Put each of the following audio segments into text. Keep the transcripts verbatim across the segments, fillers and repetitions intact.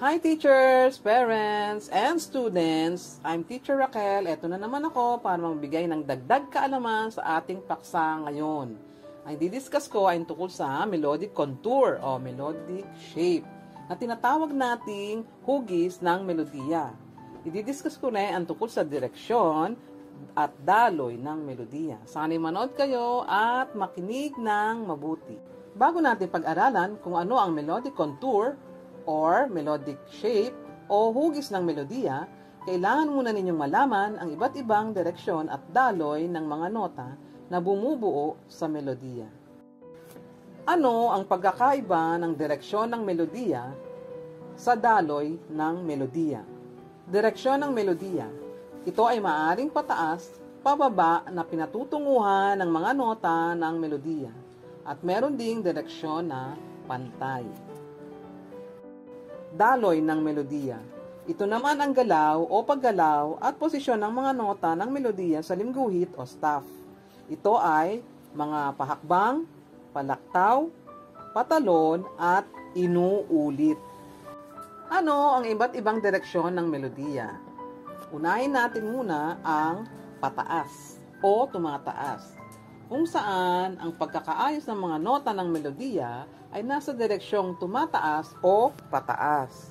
Hi teachers, parents, and students! I'm Teacher Raquel. Eto na naman ako para magbigay ng dagdag kaalaman sa ating paksa ngayon. Ang didiscuss ko ay tungkol sa melodic contour o melodic shape na tinatawag nating hugis ng melodiya. Ididiscuss ko na ang tungkol sa direksyon at daloy ng melodiya. Sana'y manood kayo at makinig ng mabuti. Bago natin pag-aralan kung ano ang melodic contour or melodic shape o hugis ng melodiya, kailangan muna ninyong malaman ang iba't ibang direksyon at daloy ng mga nota na bumubuo sa melodiya. Ano ang pagkakaiba ng direksyon ng melodiya sa daloy ng melodiya? Direksyon ng melodiya. Ito ay maaaring pataas, pababa na pinatutunguhan ng mga nota ng melodiya at meron ding direksyon na pantay. Daloy ng melodiya. Ito naman ang galaw o paggalaw at posisyon ng mga nota ng melodiya sa lingguhit o staff. Ito ay mga pahakbang, palaktaw, patalon at inuulit. Ano ang iba't ibang direksyon ng melodiya? Unahin natin muna ang pataas o tumataas, kung saan ang pagkakaayos ng mga nota ng melodiya ay nasa direksyong tumataas o pataas.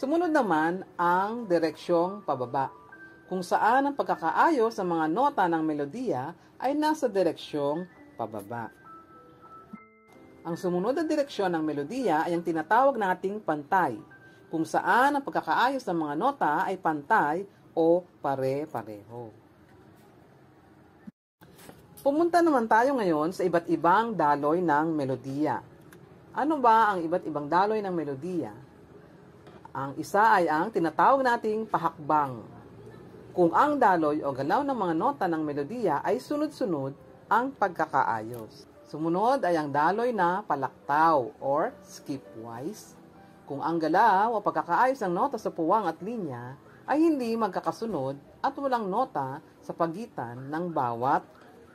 Sumunod naman ang direksyong pababa, kung saan ang pagkakaayos ng mga nota ng melodiya ay nasa direksyong pababa. Ang sumunod na direksyon ng melodiya ay ang tinatawag nating pantay, kung saan ang pagkakaayos ng mga nota ay pantay o pare-pareho. Pumunta naman tayo ngayon sa iba't ibang daloy ng melodiya. Ano ba ang iba't ibang daloy ng melodiya? Ang isa ay ang tinatawag nating pahakbang, kung ang daloy o galaw ng mga nota ng melodiya ay sunod-sunod ang pagkakaayos. Sumunod ay ang daloy na palaktaw or skipwise, kung ang galaw o pagkakaayos ng nota sa puwang at linya ay hindi magkakasunod at walang nota sa pagitan ng bawat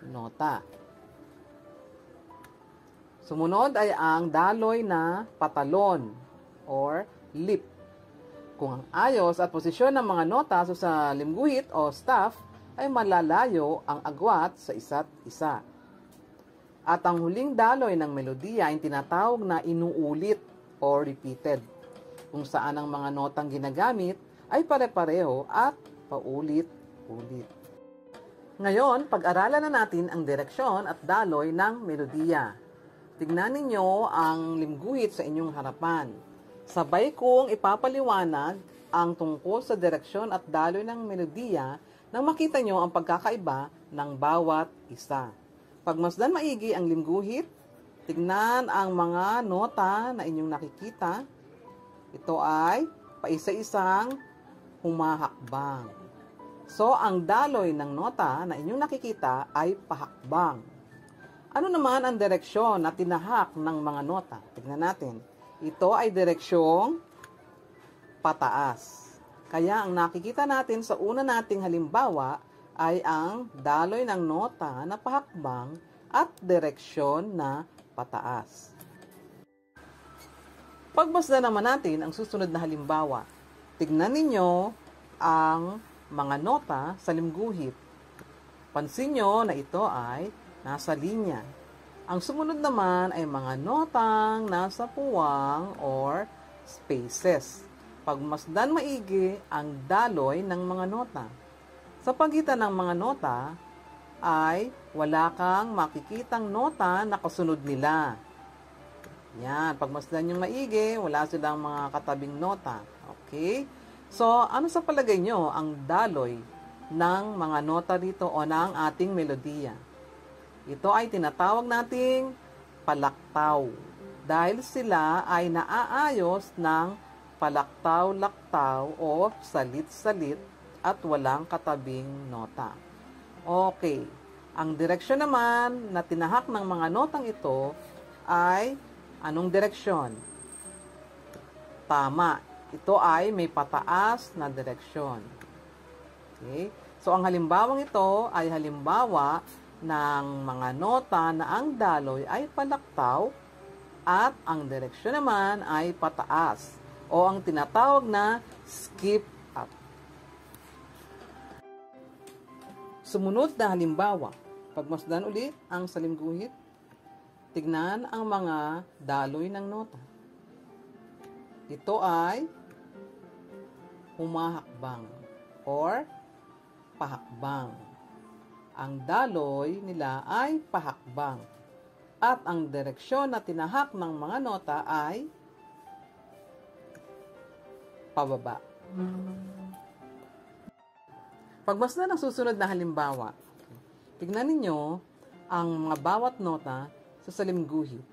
nota. Sumunod ay ang daloy na patalon or lip, kung ang ayos at posisyon ng mga nota sa lingguhit o staff ay malalayo ang agwat sa isa't isa. At ang huling daloy ng melodiya ay tinatawag na inuulit o repeated, kung saan ang mga notang ginagamit ay pare-pareho at paulit-ulit. Ngayon, pag-aralan na natin ang direksyon at daloy ng melodiya. Tignan ninyo ang lingguhit sa inyong harapan. Sabay kong ipapaliwanag ang tungkol sa direksyon at daloy ng melodiya nang makita nyo ang pagkakaiba ng bawat isa. Pagmasdan maigi ang lingguhit, tignan ang mga nota na inyong nakikita. Ito ay paisa-isang humahakbang. So, ang daloy ng nota na inyong nakikita ay pahakbang. Ano naman ang direksyon na tinahak ng mga nota? Tignan natin. Ito ay direksyong pataas. Kaya ang nakikita natin sa una nating halimbawa ay ang daloy ng nota na pahakbang at direksyon na pataas. Pagmasdan naman natin ang susunod na halimbawa. Tignan ninyo ang mga nota sa lingguhit. Pansin nyo na ito ay nasa linya. Ang sumunod naman ay mga notang nasa puwang or spaces. Pagmasdan maigi ang daloy ng mga nota. Sa pagitan ng mga nota ay wala kang makikitang nota na kasunod nila. Yan, pagmasdan nyo maigi, wala silang mga katabing nota. Okay? So, ano sa palagay nyo ang daloy ng mga nota dito o ng ating melodiya? Ito ay tinatawag nating palaktaw dahil sila ay naaayos ng palaktaw-laktaw o salit-salit at walang katabing nota. Okay, ang direksyon naman na tinahak ng mga notang ito ay anong direksyon? Tama. Ito ay may pataas na direksyon. Okay? So, ang halimbawang ito ay halimbawa ng mga nota na ang daloy ay palaktaw at ang direksyon naman ay pataas o ang tinatawag na skip up. Sumunod na halimbawa, pagmasdan ulit ang salimguhit, tignan ang mga daloy ng nota. Ito ay humahakbang or pahakbang. Ang daloy nila ay pahakbang at ang direksyon na tinahak ng mga nota ay pababa. Pagmasdan ang susunod na halimbawa, tignan ninyo ang mga bawat nota sa salimguhit.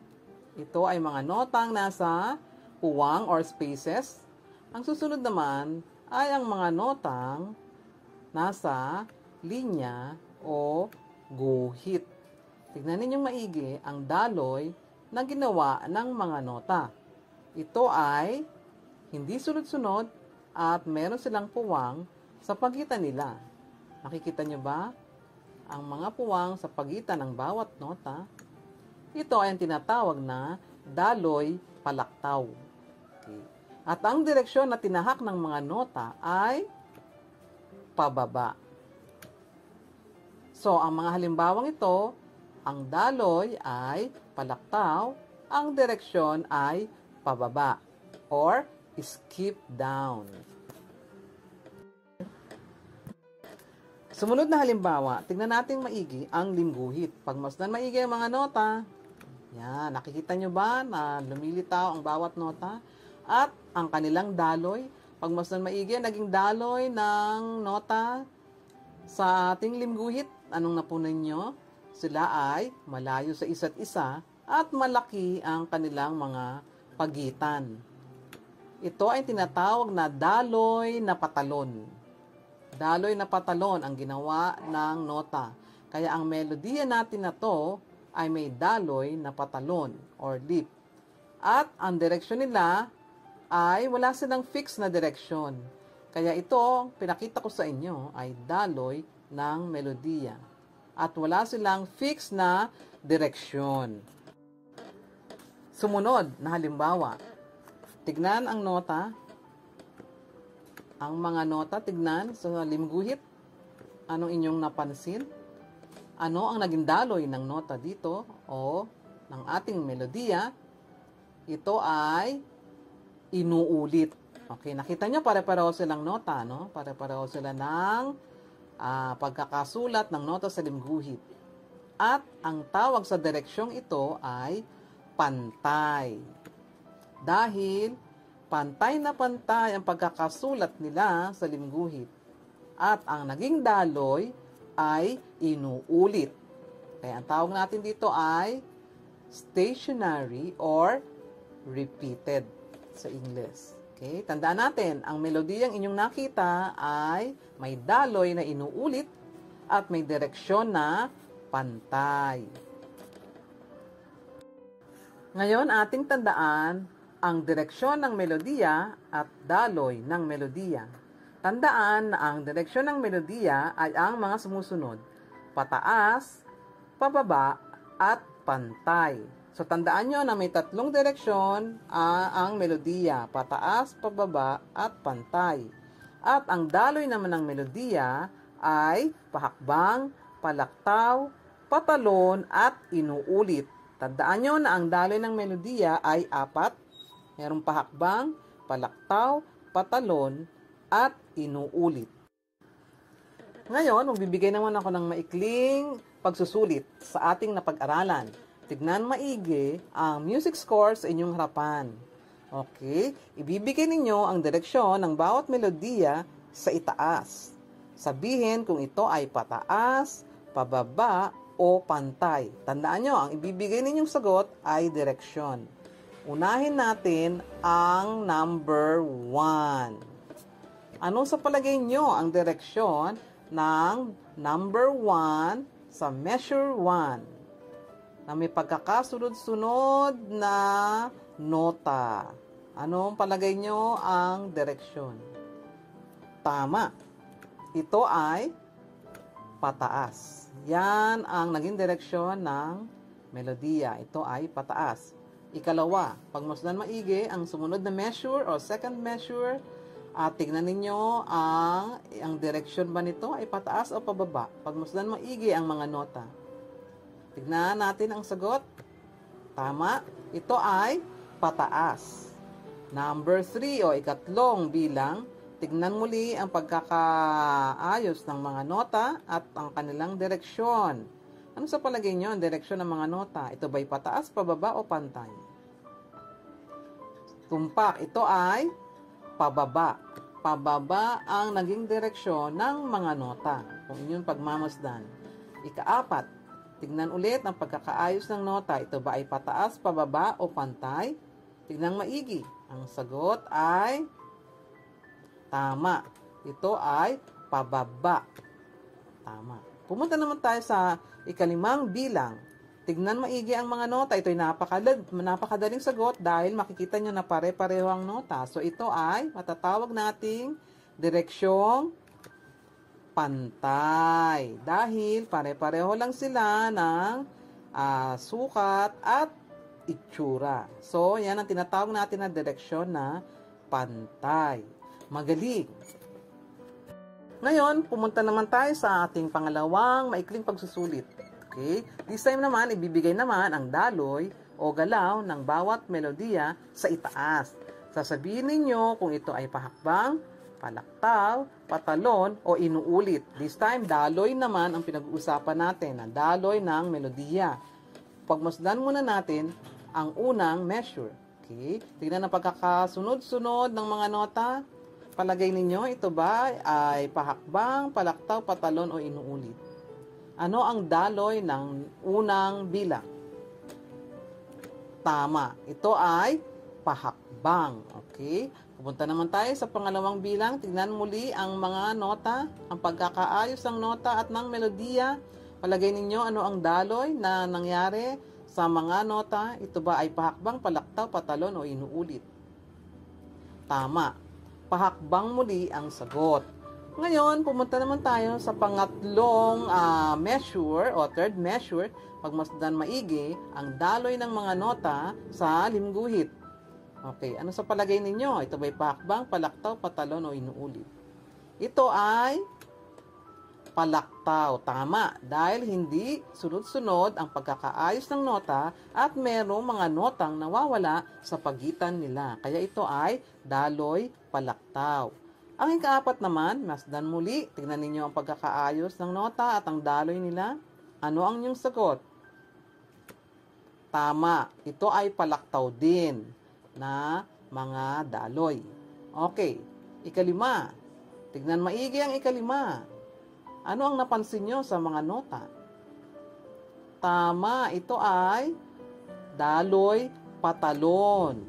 Ito ay mga notang nasa puwang or spaces. Ang susunod naman ay ang mga notang nasa linya o guhit. Tignan ninyong maigi ang daloy na ginawa ng mga nota. Ito ay hindi sunod-sunod at meron silang puwang sa pagitan nila. Nakikita nyo ba ang mga puwang sa pagitan ng bawat nota? Ito ay ang tinatawag na daloy palaktaw. At ang direksyon na tinahak ng mga nota ay pababa. So, ang mga halimbawang ito, ang daloy ay palaktaw, ang direksyon ay pababa or skip down. Sumunod na halimbawa, tignan natin maigi ang lingguhit. Pagmasdan maigi ang mga nota. Yan, nakikita nyo ba na lumilitaw ang bawat nota? At ang kanilang daloy, pagmasdan maigi, naging daloy ng nota sa ating lingguhit. Anong napunan nyo? Sila ay malayo sa isa't isa at malaki ang kanilang mga pagitan. Ito ay tinatawag na daloy na patalon. Daloy na patalon ang ginawa ng nota. Kaya ang melodiya natin na to ay may daloy na patalon or lip. At ang direksyon nila ay wala silang fixed na direksyon. Kaya ito, pinakita ko sa inyo, ay daloy ng melodiya. At wala silang fixed na direksyon. Sumunod na halimbawa, tignan ang nota. Ang mga nota, tignan sa lingguhit. Anong inyong napansin? Ano ang naging daloy ng nota dito o ng ating melodiya? Ito ay inuulit. Okay, nakita nyo, pare-pareho silang nota, no? Pare-pareho sila ng uh, pagkakasulat ng nota sa lingguhit. At ang tawag sa direksyong ito ay pantay. Dahil pantay na pantay ang pagkakasulat nila sa lingguhit. At ang naging daloy ay inuulit. Kaya ang tawag natin dito ay stationary or repeated sa English. Okay? Tandaan natin, ang melodiyang inyong nakita ay may daloy na inuulit at may direksyon na pantay. Ngayon, ating tandaan ang direksyon ng melodiya at daloy ng melodiya. Tandaan na ang direksyon ng melodiya ay ang mga sumusunod: pataas, pababa, at pantay. So, tandaan nyo na may tatlong direksyon uh, ang melodiya: pataas, pababa, at pantay. At ang daloy naman ng melodiya ay pahakbang, palaktaw, patalon, at inuulit. Tandaan nyo na ang daloy ng melodiya ay apat. Merong pahakbang, palaktaw, patalon, at inuulit. Ngayon, magbibigay naman ako ng maikling pagsusulit sa ating napag-aralan. Tignan maigi ang music score sa inyong harapan. Okay, ibibigay ninyo ang direksyon ng bawat melodiya sa itaas. Sabihin kung ito ay pataas, pababa, o pantay. Tandaan nyo, ang ibibigay ninyong sagot ay direksyon. Unahin natin ang number one. Ano sa palagay nyo ang direksyon ng number one sa measure one? Na may pagkakasunod-sunod na nota. Anong palagay nyo ang direksyon? Tama. Ito ay pataas. Yan ang naging direksyon ng melodiya. Ito ay pataas. Ikalawa, pagmasdan maigi ang sumunod na measure o second measure. At tingnan ninyo ang, ang direksyon ba nito ay pataas o pababa. Pagmasdan maigi ang mga nota. Tignan natin ang sagot. Tama, ito ay pataas. Number three o ikatlong bilang. Tignan muli ang pagkakaayos ng mga nota at ang kanilang direksyon. Ano sa palagay nyo ang direksyon ng mga nota? Ito ba'y pataas, pababa o pantay? Tumpak, ito ay pababa. Pababa ang naging direksyon ng mga nota. Kung inyong pagmamasdan. Ikaapat, tignan ulit ang pagkakaayos ng nota. Ito ba ay pataas, pababa o pantay? Tignang maigi. Ang sagot ay tama. Ito ay pababa. Tama. Pumunta naman tayo sa ikalimang bilang. Tignan maigi ang mga nota. Ito ay napakadaling sagot dahil makikita nyo na pare-pareho ang nota. So, ito ay matatawag nating direksyong pantay. Dahil pare-pareho lang sila ng uh, sukat at itsura. So, yan ang tinatawag natin na direksyon na pantay. Magaling! Ngayon, pumunta naman tayo sa ating pangalawang maikling pagsusulit. Okay? This time naman, ibibigay naman ang daloy o galaw ng bawat melodiya sa itaas. Sasabihin ninyo kung ito ay pahakbang, palaktaw, patalon o inuulit. This time, daloy naman ang pinag-uusapan natin, ang daloy ng melodiya. Pagmasdan muna natin ang unang measure. Okay? Tignan ang pagkakasunod-sunod ng mga nota. Palagay ninyo, ito ba ay pahakbang, palaktaw, patalon o inuulit? Ano ang daloy ng unang bilang? Tama. Ito ay pahakbang. Okay? Pupunta naman tayo sa pangalawang bilang. Tignan muli ang mga nota, ang pagkakaayos ng nota at ng melodiya. Palagay ninyo ano ang daloy na nangyari sa mga nota? Ito ba ay pahakbang, palaktaw, patalon o inuulit? Tama. Pahakbang muli ang sagot. Ngayon, pumunta naman tayo sa pangatlong uh, measure o third measure. Pagmasdan maigi ang daloy ng mga nota sa limguhit. Okay, ano sa palagay ninyo? Ito ba'y pahakbang, palaktaw, patalon o inuulit? Ito ay palaktaw. Tama, dahil hindi sunod-sunod ang pagkakaayos ng nota at merong mga notang nawawala sa pagitan nila. Kaya ito ay daloy palaktaw. Ang ikaapat naman, masdan muli, tignan ninyo ang pagkakaayos ng nota at ang daloy nila. Ano ang inyong sagot? Tama, ito ay palaktaw din na mga daloy. Okay, ikalima. Tignan maigi ang ikalima. Ano ang napansin nyo sa mga nota? Tama, ito ay daloy patalon.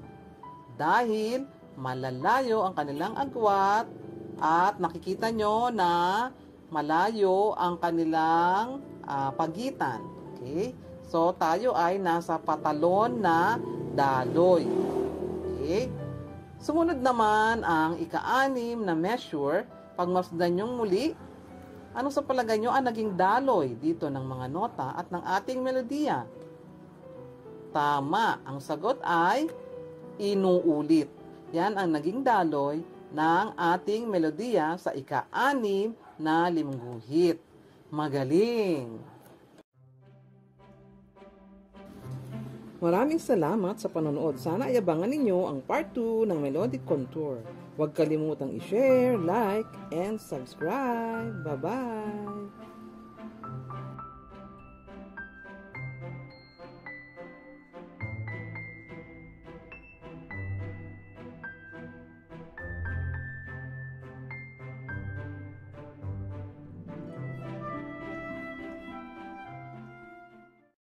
Dahil malalayo ang kanilang agwat. At nakikita nyo na malayo ang kanilang uh, pagitan. Okay? So, tayo ay nasa patalon na daloy. Okay? Sumunod naman ang ika-anim na measure. Pagmasdan nyo muli, ano sa palagay nyo ang naging daloy dito ng mga nota at ng ating melodiya? Tama. Ang sagot ay inuulit. Yan ang naging daloy ng ating melodiya sa ika-anim na limguhit. Magaling! Maraming salamat sa panonood. Sana ay abangan ninyo ang part two ng Melodic Contour. Huwag kalimutang i-share, like, and subscribe. Bye-bye!